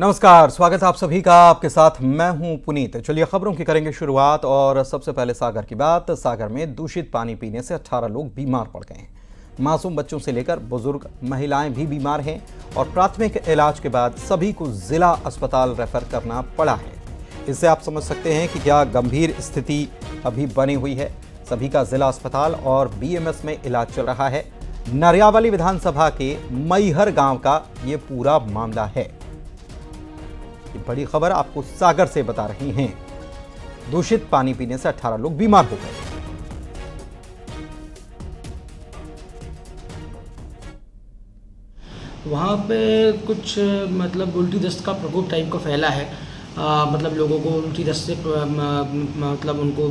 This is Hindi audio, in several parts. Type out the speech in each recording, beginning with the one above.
नमस्कार, स्वागत है आप सभी का। आपके साथ मैं हूं पुनीत। चलिए खबरों की करेंगे शुरुआत और सबसे पहले सागर की बात। सागर में दूषित पानी पीने से 18 लोग बीमार पड़ गए हैं। मासूम बच्चों से लेकर बुजुर्ग महिलाएं भी बीमार हैं और प्राथमिक इलाज के बाद सभी को जिला अस्पताल रेफर करना पड़ा है। इससे आप समझ सकते हैं कि क्या गंभीर स्थिति अभी बनी हुई है। सभी का जिला अस्पताल और BMS में इलाज चल रहा है। नरियावली विधानसभा के मईहर गाँव का ये पूरा मामला है। बड़ी खबर आपको सागर से बता रहे हैं। दूषित पानी पीने से 18 लोग बीमार हो गए। वहाँ पे कुछ मतलब उल्टी दस्त का प्रकोप टाइप का फैला है। मतलब लोगों को उल्टी दस्त से मतलब उनको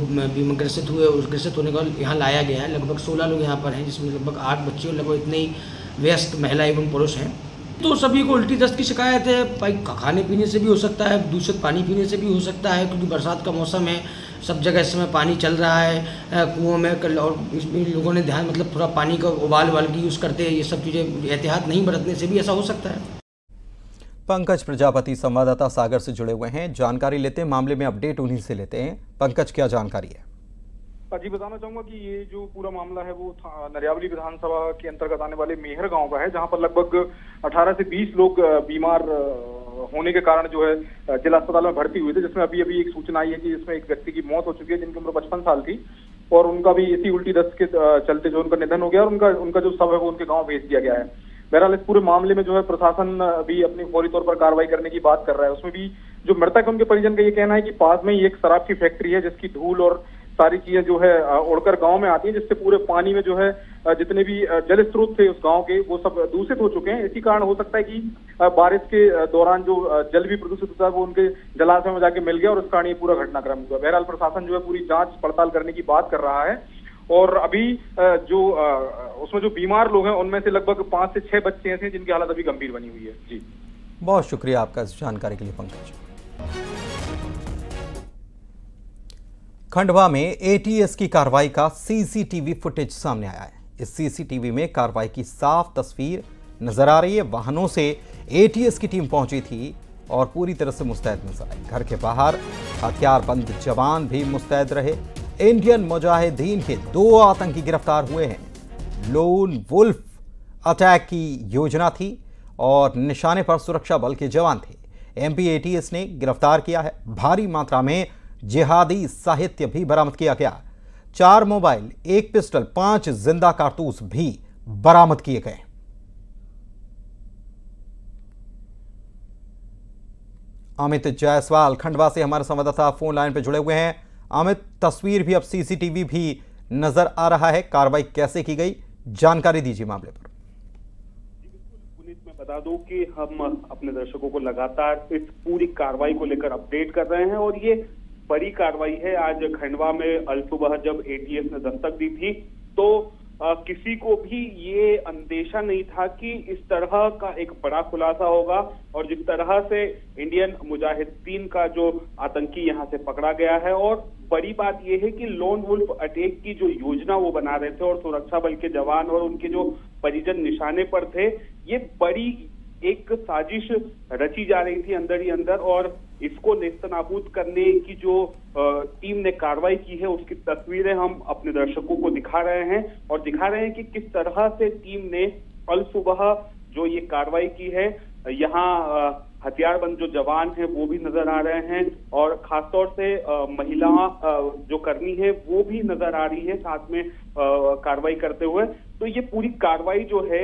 ग्रसित हुए और ग्रसित होने का यहाँ लाया गया है। लगभग 16 लोग यहाँ पर हैं, जिसमें लगभग 8 बच्चे और लगभग इतने ही व्यस्त महिला एवं पुरुष हैं। तो सभी को उल्टी दस्त की शिकायत है। भाई खाने पीने से भी हो सकता है, दूषित पानी पीने से भी हो सकता है, क्योंकि बरसात का मौसम है, सब जगह इस समय पानी चल रहा है कुओं में। और इसमें लोगों ने ध्यान मतलब थोड़ा पानी का उबाल की यूज़ करते हैं। ये सब चीज़ें एहतियात नहीं बरतने से भी ऐसा हो सकता है। पंकज प्रजापति संवाददाता सागर से जुड़े हुए हैं, जानकारी लेते हैं मामले में, अपडेट उन्हीं से लेते हैं। पंकज, क्या जानकारी है? जी बताना चाहूंगा कि ये जो पूरा मामला है वो नरियावली विधानसभा के अंतर्गत आने वाले मेहर गांव का है, जहां पर लगभग 18 से 20 लोग बीमार होने के कारण जो है जिला अस्पताल में भर्ती हुए थे, जिसमें अभी अभी एक सूचना आई है कि इसमें एक व्यक्ति की मौत हो चुकी है, जिनकी उम्र 55 साल थी और उनका भी इसी उल्टी दस्त के चलते जो उनका निधन हो गया और उनका जो शव है वो उनके गाँव भेज दिया गया है। बहरहाल इस पूरे मामले में जो है प्रशासन भी अपनी फौरी तौर पर कार्रवाई करने की बात कर रहा है। उसमें भी जो मृतक उनके परिजन का ये कहना है कि पास में ही एक शराब की फैक्ट्री है, जिसकी धूल और सारी चीजें जो है उड़कर गांव में आती हैं, जिससे पूरे पानी में जो है जितने भी जल स्रोत थे उस गांव के वो सब दूषित हो चुके हैं। इसी कारण हो सकता है कि बारिश के दौरान जो जल भी प्रदूषित होता है वो उनके जलाशय में जाके मिल गया और उस कारण ये पूरा घटनाक्रम हुआ। बहरहाल प्रशासन जो है पूरी जांच पड़ताल करने की बात कर रहा है और अभी जो उसमें जो बीमार लोग हैं उनमें से लगभग 5 से 6 बच्चे ऐसे हैं जिनकी हालत अभी गंभीर बनी हुई है। जी बहुत शुक्रिया आपका इस जानकारी के लिए पंकज। खंडवा में एटीएस की कार्रवाई का सीसीटीवी फुटेज सामने आया है। इस सीसीटीवी में कार्रवाई की साफ तस्वीर नजर आ रही है। वाहनों से एटीएस की टीम पहुंची थी और पूरी तरह से मुस्तैद नजर आई। घर के बाहर हथियारबंद जवान भी मुस्तैद रहे। इंडियन मुजाहिदीन के 2 आतंकी गिरफ्तार हुए हैं। लोन वुल्फ अटैक की योजना थी और निशाने पर सुरक्षा बल के जवान थे। MP ATS ने गिरफ्तार किया है। भारी मात्रा में जिहादी साहित्य भी बरामद किया गया। 4 मोबाइल, 1 पिस्टल, 5 जिंदा कारतूस भी बरामद किए गए। अमित जायसवाल खंडवा से हमारे संवाददाता फोन लाइन पर जुड़े हुए हैं। अमित, तस्वीर भी अब सीसीटीवी भी नजर आ रहा है, कार्रवाई कैसे की गई, जानकारी दीजिए मामले पर। बता दूं कि हम अपने दर्शकों को लगातार इस पूरी कार्रवाई को लेकर अपडेट कर रहे हैं और ये बड़ी कार्रवाई है। आज खंडवा में अलसुबह जब एटीएस ने दस्तक दी थी तो किसी को भी ये अंदेशा नहीं था कि इस तरह का एक बड़ा खुलासा होगा और जिस तरह से इंडियन मुजाहिदीन का जो आतंकी यहाँ से पकड़ा गया है। और बड़ी बात यह है कि लोन वुल्फ अटैक की जो योजना वो बना रहे थे और सुरक्षा बल के जवान और उनके जो परिजन निशाने पर थे, ये बड़ी एक साजिश रची जा रही थी अंदर ही अंदर और इसको नेस्तनाबूद करने की जो टीम ने कार्रवाई की है उसकी तस्वीरें हम अपने दर्शकों को दिखा रहे हैं और दिखा रहे हैं कि किस तरह से टीम ने अलसुबह जो ये कार्रवाई की है। यहाँ हथियारबंद जो जवान हैं वो भी नजर आ रहे हैं और खासतौर से महिला जो कर्मी है वो भी नजर आ रही है साथ में कार्रवाई करते हुए। तो ये पूरी कार्रवाई जो है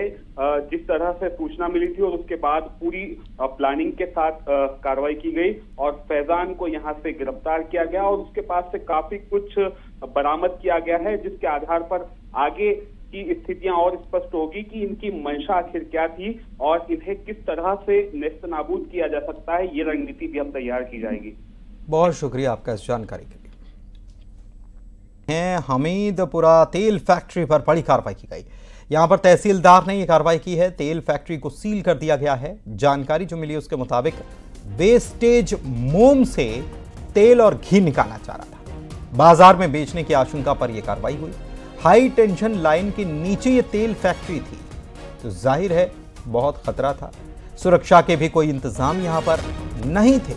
जिस तरह से सूचना मिली थी और उसके बाद पूरी प्लानिंग के साथ कार्रवाई की गई और फैजान को यहाँ से गिरफ्तार किया गया और उसके पास से काफी कुछ बरामद किया गया है, जिसके आधार पर आगे की स्थितियां और स्पष्ट होगी कि इनकी मंशा आखिर क्या थी और इन्हें किस तरह से नेस्तनाबूद किया जा सकता है, ये रणनीति भी अब तैयार की जाएगी। बहुत शुक्रिया आपका इस जानकारी के लिए। हमीरपुरा तेल फैक्ट्री पर बड़ी कार्रवाई की गई। यहां पर तहसीलदार ने यह कार्रवाई की है। तेल फैक्ट्री को सील कर दिया गया है। जानकारी जो मिली उसके मुताबिक वेस्टेज मोम से तेल और घी निकाला जा रहा था। बाजार में बेचने की आशंका पर यह कार्रवाई हुई। हाई टेंशन लाइन के नीचे ये तेल फैक्ट्री थी तो जाहिर है बहुत खतरा था। सुरक्षा के भी कोई इंतजाम यहां पर नहीं थे।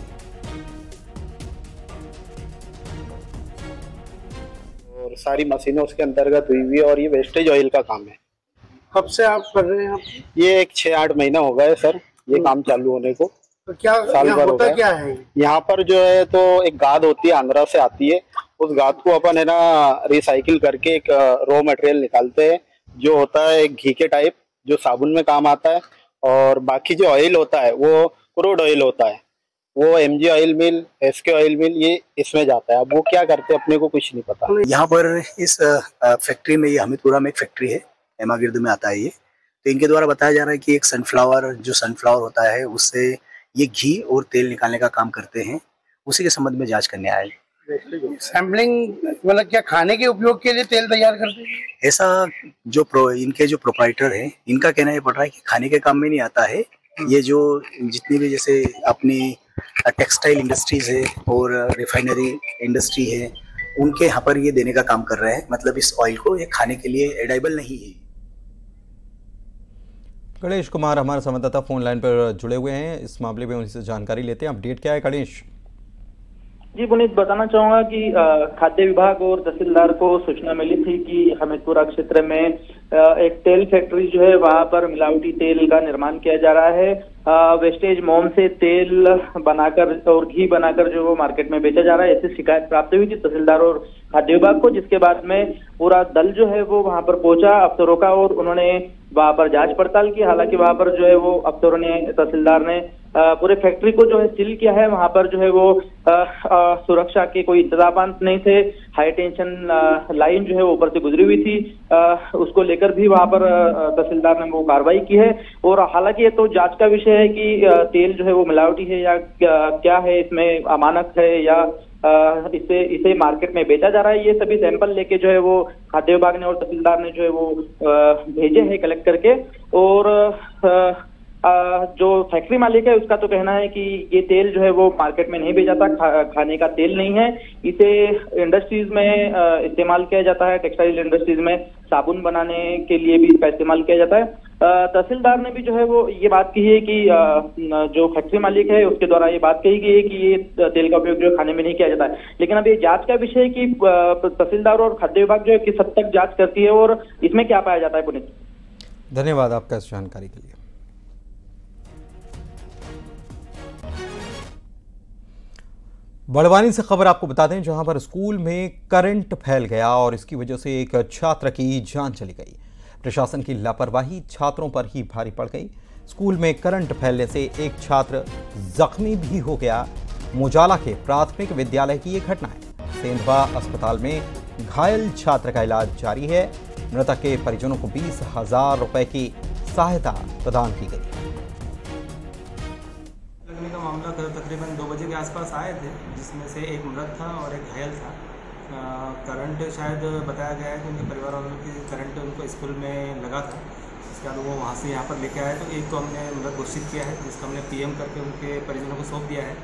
और सारी मशीनें उसके अंतर्गत हुई हुई है और ये वेस्टेज ऑयल का काम है। कब से आप कर रहे हैं आप? ये एक 6-8 महीना हो गए सर ये काम चालू होने को। तो क्या साल भर होता क्या है? यहाँ पर जो है तो एक गाद होती है, आंध्रा से आती है। उस गाद को अपन है ना रिसाइकिल करके एक रॉ मटेरियल निकालते हैं, जो होता है एक घी के टाइप, जो साबुन में काम आता है। और बाकी जो ऑयल होता है वो क्रूड ऑयल होता है, वो MG oil mill, SK oil mill, ये इसमें जाता है। अब वो क्या करते हैं अपने को कुछ नहीं पता। यहाँ पर इस फैक्ट्री में, ये हमीरपुरा में एक फैक्ट्री है, हेमागिर्द में आता है ये। तो इनके द्वारा बताया जा रहा है कि एक सनफ्लावर, जो सनफ्लावर होता है उससे ये घी और तेल निकालने का काम करते हैं। उसी के संबंध में जाँच करने आए। सैम्पलिंग मतलब क्या खाने के उपयोग के लिए तेल तैयार करते हैं? ऐसा जो इनके जो प्रोपराइटर हैं, इनका कहना ये पड़ रहा है कि खाने के काम में नहीं आता है ये। जो जितनी भी जैसे अपनी टेक्सटाइल इंडस्ट्रीज है और रिफाइनरी इंडस्ट्री है, उनके यहाँ पर ये देने का काम कर रहे हैं। मतलब इस ऑयल को ये खाने के लिए एडाइबल नहीं है। गणेश कुमार हमारे संवाददाता फोन लाइन पर जुड़े हुए हैं, इस मामले में उनसे जानकारी लेते हैं। अपडेट क्या है गणेश जी? पुनीत, बताना चाहूंगा कि खाद्य विभाग और तहसीलदार को सूचना मिली थी कि हमीरपुरा क्षेत्र में एक तेल फैक्ट्री जो है वहां पर मिलावटी तेल का निर्माण किया जा रहा है। वेस्टेज मोम से तेल बनाकर और घी बनाकर जो वो मार्केट में बेचा जा रहा है। ऐसी शिकायत प्राप्त हुई थी तहसीलदार और खाद्य विभाग को, जिसके बाद में पूरा दल जो है वो वहां पर पहुंचा अफसरों का, और उन्होंने वहां पर जांच पड़ताल की। हालांकि वहां पर जो है वो अफसरों ने, तहसीलदार ने पूरे फैक्ट्री को जो है सील किया है। वहां पर जो है वो सुरक्षा के कोई इंतजाम नहीं थे। हाई टेंशन लाइन जो है वो ऊपर से गुजरी हुई थी, उसको लेकर भी वहां पर तहसीलदार ने वो कार्रवाई की है। और हालांकि ये तो जांच का विषय है कि तेल जो है वो मिलावटी है या क्या है, इसमें अमानत है या इसे मार्केट में बेचा जा रहा है। ये सभी सैंपल लेके जो है वो खाद्य विभाग ने और तहसीलदार ने जो है वो भेजे हैं कलेक्ट करके। और जो फैक्ट्री मालिक है उसका तो कहना है कि ये तेल जो है वो मार्केट में नहीं बेचा जाता, खाने का तेल नहीं है। इसे इंडस्ट्रीज में इस्तेमाल किया जाता है, टेक्सटाइल इंडस्ट्रीज में साबुन बनाने के लिए भी इसका इस्तेमाल किया जाता है। तहसीलदार ने भी जो है वो ये बात कही है कि जो फैक्ट्री मालिक है उसके द्वारा ये बात कही गई है कि ये तेल का उपयोग जो खाने में नहीं किया जाता है। लेकिन अब ये जांच का विषय है कि तहसीलदार और खाद्य विभाग जो है किस हद तक जाँच करती है और इसमें क्या पाया जाता है। पुनीत, धन्यवाद आपका इस जानकारी के लिए। बड़वानी से खबर आपको बता दें, जहां पर स्कूल में करंट फैल गया और इसकी वजह से एक छात्र की जान चली गई। प्रशासन की लापरवाही छात्रों पर ही भारी पड़ गई। स्कूल में करंट फैलने से एक छात्र जख्मी भी हो गया। मुजाला के प्राथमिक विद्यालय की ये घटना है। सेंधवा अस्पताल में घायल छात्र का इलाज जारी है। मृतक के परिजनों को 20,000 रुपए की सहायता प्रदान की गई। का मामला कल तकरीबन 2 बजे के आसपास आए थे, जिसमें से एक मृत था और एक घायल था। करंट शायद बताया गया है कि उनके परिवार वालों की करंट उनको स्कूल में लगा था, इसके बाद वो वहाँ से यहाँ पर लेके आए। तो एक को हमने मृत घोषित किया है, जिसको हमने पीएम करके उनके परिजनों को सौंप दिया है।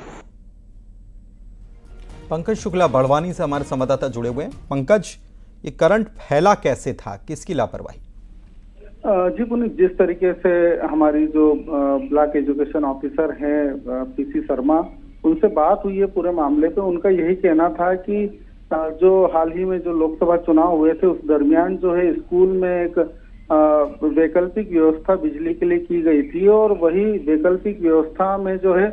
पंकज शुक्ला बड़वानी से हमारे संवाददाता जुड़े हुए हैं। पंकज, ये करंट फैला कैसे था, किसकी लापरवाही? जी पुनीत, जिस तरीके से हमारी जो ब्लॉक एजुकेशन ऑफिसर हैं पीसी शर्मा, उनसे बात हुई है पूरे मामले पे। उनका यही कहना था कि जो हाल ही में जो लोकसभा चुनाव हुए थे उस दरमियान जो है स्कूल में एक वैकल्पिक व्यवस्था बिजली के लिए की गई थी, और वही वैकल्पिक व्यवस्था में जो है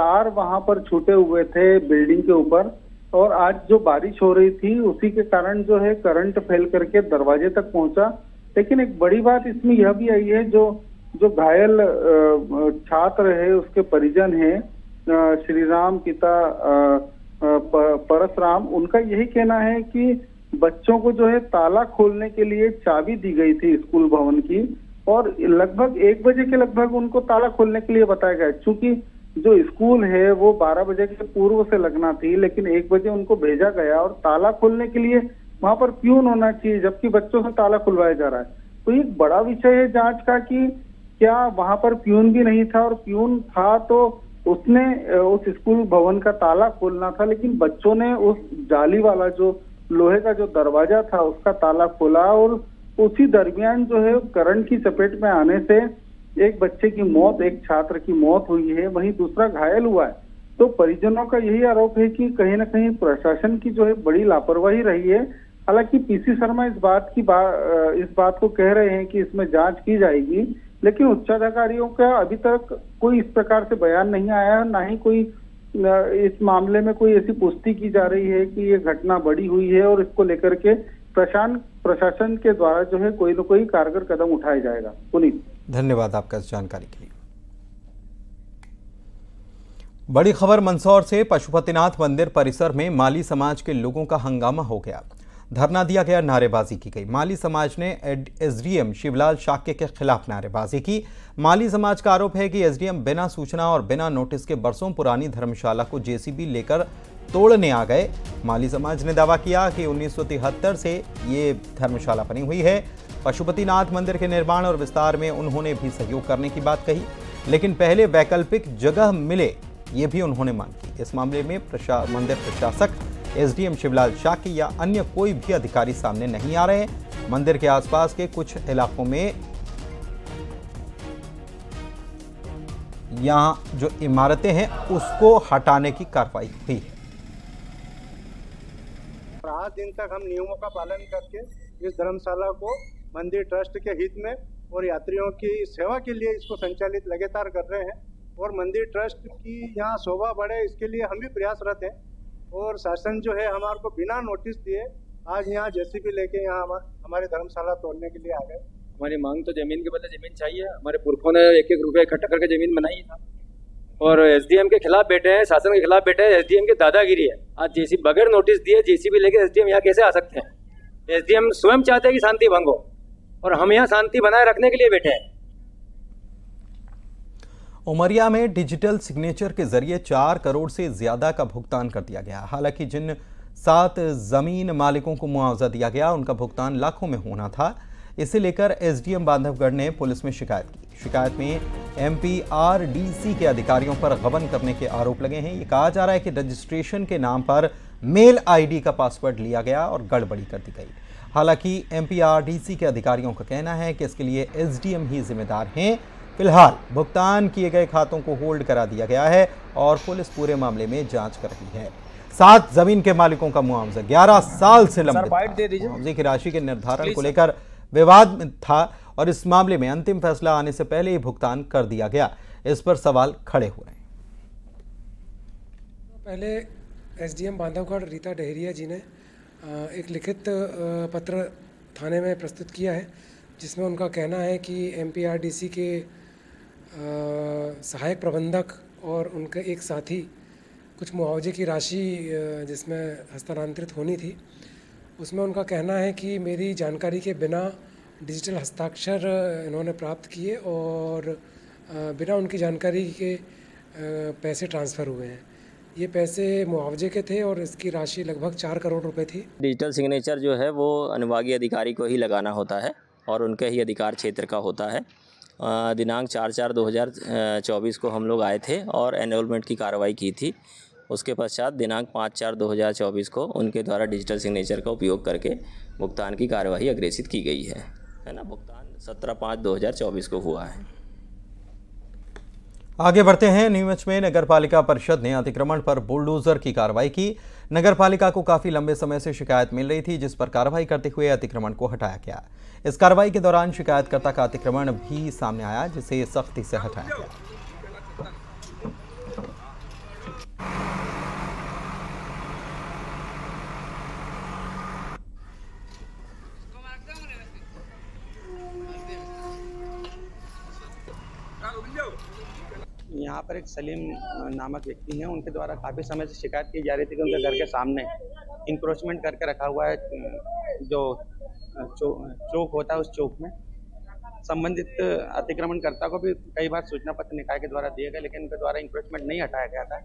तार वहां पर छूटे हुए थे बिल्डिंग के ऊपर, और आज जो बारिश हो रही थी उसी के कारण जो है करंट फैल करके दरवाजे तक पहुंचा। लेकिन एक बड़ी बात इसमें यह भी आई है, जो घायल छात्र है उसके परिजन है श्रीराम पिता परसराम, उनका यही कहना है कि बच्चों को जो है ताला खोलने के लिए चाबी दी गई थी स्कूल भवन की, और लगभग 1 बजे के लगभग उनको ताला खोलने के लिए बताया गया। चूंकि जो स्कूल है वो 12 बजे के पूर्व से लगना थी, लेकिन 1 बजे उनको भेजा गया, और ताला खोलने के लिए वहां पर प्यून होना चाहिए, जबकि बच्चों से ताला खुलवाया जा रहा है। तो एक बड़ा विषय है जांच का कि क्या वहां पर प्यून भी नहीं था, और प्यून था तो उसने उस स्कूल भवन का ताला खोलना था, लेकिन बच्चों ने उस जाली वाला जो लोहे का जो दरवाजा था उसका ताला खोला, और उसी दरमियान जो है करंट की चपेट में आने से एक बच्चे की मौत, एक छात्र की मौत हुई है, वहीं दूसरा घायल हुआ है। तो परिजनों का यही आरोप है कि कहीं ना कहीं प्रशासन की जो है बड़ी लापरवाही रही है। हालांकि पीसी शर्मा इस बात को कह रहे हैं कि इसमें जांच की जाएगी, लेकिन उच्चाधिकारियों का अभी तक कोई इस प्रकार से बयान नहीं आया है, ना ही कोई इस मामले में कोई ऐसी पुष्टि की जा रही है कि ये घटना बड़ी हुई है और इसको लेकर के प्रशासन के द्वारा जो है कोई न कोई कारगर कदम उठाया जाएगा। पुनीत, धन्यवाद आपका इस जानकारी के लिए। बड़ी खबर मंदसौर से, पशुपतिनाथ मंदिर परिसर में माली समाज के लोगों का हंगामा हो गया, धरना दिया गया, नारेबाजी की गई। माली समाज ने एसडीएम शिवलाल शाक्य के खिलाफ नारेबाजी की। माली समाज का आरोप है कि एसडीएम बिना सूचना और बिना नोटिस के बरसों पुरानी धर्मशाला को जेसीबी लेकर तोड़ने आ गए। माली समाज ने दावा किया कि 1973 से ये धर्मशाला बनी हुई है। पशुपतिनाथ मंदिर के निर्माण और विस्तार में उन्होंने भी सहयोग करने की बात कही, लेकिन पहले वैकल्पिक जगह मिले, ये भी उन्होंने मांग की। इस मामले में मंदिर प्रशासक, एसडीएम शिवलाल शाक्य या अन्य कोई भी अधिकारी सामने नहीं आ रहे हैं। मंदिर के आसपास के कुछ इलाकों में यहां जो इमारतें हैं उसको हटाने की कार्रवाई हुई है। आज दिन तक हम नियमों का पालन करके इस धर्मशाला को मंदिर ट्रस्ट के हित में और यात्रियों की सेवा के लिए इसको संचालित लगातार कर रहे हैं और मंदिर ट्रस्ट की यहाँ शोभा बढ़े इसके लिए हम भी प्रयासरत हैं। और शासन जो है हमारे को बिना नोटिस दिए आज यहाँ जेसीबी लेके यहाँ हमारे धर्मशाला तोड़ने के लिए आ गए। हमारी मांग तो जमीन के बदले जमीन चाहिए। हमारे पुरखों ने एक एक रुपये इकट्ठा करके जमीन बनाई था और एसडीएम के खिलाफ बैठे हैं, शासन के खिलाफ बैठे हैं। एसडीएम की दादागिरी है। आज जेसीबी बगैर नोटिस दिए जेसीबी लेके एसडीएम यहाँ कैसे आ सकते हैं? एसडीएम स्वयं चाहते हैं कि शांति भंग हो और हम यहाँ शांति बनाए रखने के लिए बैठे हैं। उमरिया में डिजिटल सिग्नेचर के जरिए 4 करोड़ से ज़्यादा का भुगतान कर दिया गया। हालांकि जिन 7 ज़मीन मालिकों को मुआवजा दिया गया उनका भुगतान लाखों में होना था। इसे लेकर एसडीएम बांधवगढ़ ने पुलिस में शिकायत की। शिकायत में एमपीआरडीसी के अधिकारियों पर गबन करने के आरोप लगे हैं। ये कहा जा रहा है कि रजिस्ट्रेशन के नाम पर मेल आईडी का पासवर्ड लिया गया और गड़बड़ी कर दी गई। हालांकि एमपीआरडीसी के अधिकारियों का कहना है कि इसके लिए एसडीएम ही जिम्मेदार हैं। फिलहाल भुगतान किए गए खातों को होल्ड करा दिया गया है और पुलिस पूरे मामले में जांच कर रही है। 7 जमीन के मालिकों का मुआवजा 11 साल से लंबित मुआवजे की राशि के निर्धारण को लेकर विवाद था और इस मामले में अंतिम फैसला आने से पहले ही भुगतान कर दिया गया। इस पर सवाल खड़े हो रहे हैं। पहले एसडीएम बांधवगढ़ रीता डेहरिया जी ने एक लिखित पत्र थाने में प्रस्तुत किया है, जिसमें उनका कहना है कि एमपीआरडीसी के सहायक प्रबंधक और उनके एक साथी कुछ मुआवजे की राशि जिसमें हस्तांतरित होनी थी, उसमें उनका कहना है कि मेरी जानकारी के बिना डिजिटल हस्ताक्षर इन्होंने प्राप्त किए और बिना उनकी जानकारी के पैसे ट्रांसफ़र हुए हैं। ये पैसे मुआवजे के थे और इसकी राशि लगभग 4 करोड़ रुपए थी। डिजिटल सिग्नेचर जो है वो अनुभागीय अधिकारी को ही लगाना होता है और उनके ही अधिकार क्षेत्र का होता है। दिनांक 4/4/2024 को हम लोग आए थे और एनरोलमेंट की कार्रवाई की थी। उसके पश्चात दिनांक 5/4/2024 को उनके द्वारा डिजिटल सिग्नेचर का उपयोग करके भुगतान की कार्रवाई अग्रेषित की गई है ना। भुगतान 17/5/2024 को हुआ है। आगे बढ़ते हैं। न्यूमर्च में नगरपालिका परिषद ने अतिक्रमण पर बुलडोजर की कार्रवाई की। नगरपालिका को काफी लंबे समय से शिकायत मिल रही थी, जिस पर कार्रवाई करते हुए अतिक्रमण को हटाया गया। इस कार्रवाई के दौरान शिकायतकर्ता का अतिक्रमण भी सामने आया, जिसे सख्ती से हटाया गया। यहाँ पर एक सलीम नामक व्यक्ति हैं, उनके द्वारा काफ़ी समय से शिकायत की जा रही थी कि उनके घर के सामने इंक्रोचमेंट करके रखा हुआ है जो चौक होता है, उस चौक में संबंधित अतिक्रमणकर्ता को भी कई बार सूचना पत्र निकाय के द्वारा दिए गए, लेकिन उनके द्वारा इंक्रोचमेंट नहीं हटाया गया था।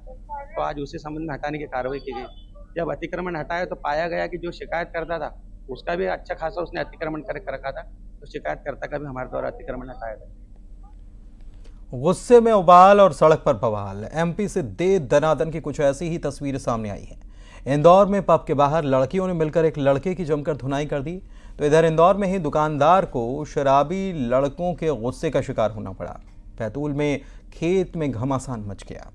तो आज उसी संबंध में हटाने की कार्रवाई की गई। जब अतिक्रमण हटाया तो पाया गया कि जो शिकायतकर्ता था उसका भी अच्छा खासा उसने अतिक्रमण करके रखा था, तो शिकायतकर्ता का भी हमारे द्वारा अतिक्रमण हटाया गया। गुस्से में उबाल और सड़क पर बवाल, एमपी से दे दनादन की कुछ ऐसी ही तस्वीर सामने आई है। इंदौर में पब के बाहर लड़कियों ने मिलकर एक लड़के की जमकर धुनाई कर दी। तो इधर इंदौर में ही दुकानदार को शराबी लड़कों के गुस्से का शिकार होना पड़ा। बैतूल में खेत में घमासान मच गया।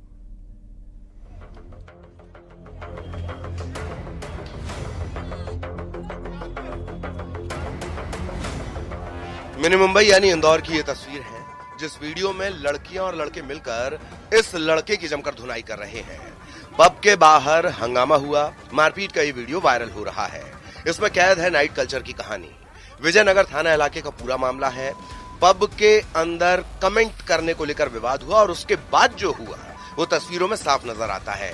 मिनी मुंबई यानी इंदौर की ये तस्वीर है जिस वीडियो में लड़कियां और लड़के मिलकर इस लड़के की जमकर धुनाई कर रहे हैं। पब के बाहर हंगामा हुआ, मारपीट का ये वीडियो वायरल हो रहा है। इसमें कैद है नाइट कल्चर की कहानी। विजयनगर थाना इलाके का पूरा मामला है। पब के अंदर कमेंट करने को लेकर विवाद हुआ और उसके बाद जो हुआ वो तस्वीरों में साफ नजर आता है।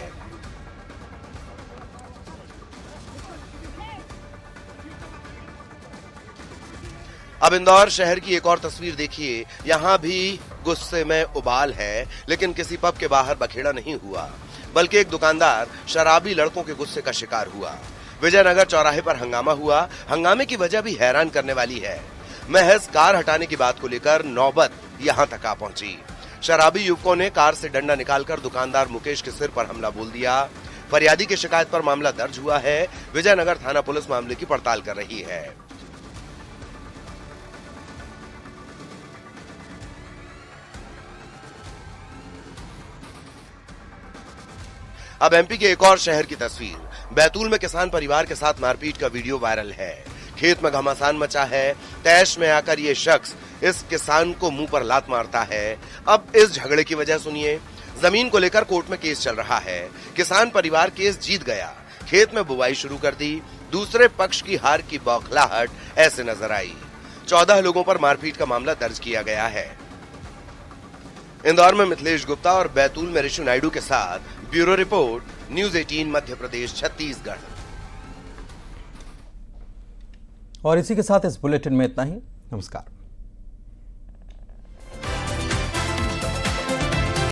अब इंदौर शहर की एक और तस्वीर देखिए। यहाँ भी गुस्से में उबाल है, लेकिन किसी पब के बाहर बखेड़ा नहीं हुआ, बल्कि एक दुकानदार शराबी लड़कों के गुस्से का शिकार हुआ। विजयनगर चौराहे पर हंगामा हुआ। हंगामे की वजह भी हैरान करने वाली है। महज कार हटाने की बात को लेकर नौबत यहाँ तक आ पहुंची। शराबी युवकों ने कार से डंडा निकालकर दुकानदार मुकेश के सिर पर हमला बोल दिया। फरियादी की शिकायत पर मामला दर्ज हुआ है। विजयनगर थाना पुलिस मामले की पड़ताल कर रही है। अब एमपी के एक और शहर की तस्वीर। बैतूल में किसान परिवार के साथ मारपीट का वीडियो वायरल है। खेत में घमासान मचा है। तैश में आकर ये शख्स इस किसान को मुंह पर लात मारता है। अब इस झगड़े की वजह सुनिए। जमीन को लेकर कोर्ट में केस चल रहा है। किसान परिवार केस जीत गया। खेत में बुवाई शुरू कर दी। दूसरे पक्ष की हार की बौखलाहट ऐसे नजर आई। 14 लोगों पर मारपीट का मामला दर्ज किया गया है। इंदौर में मिथिलेश गुप्ता और बैतूल में ऋषु नायडू के साथ bureau report, news 18 Madhya Pradesh Chhattisgarh. और इसी के साथ इस बुलेटिन में इतना ही। नमस्कार।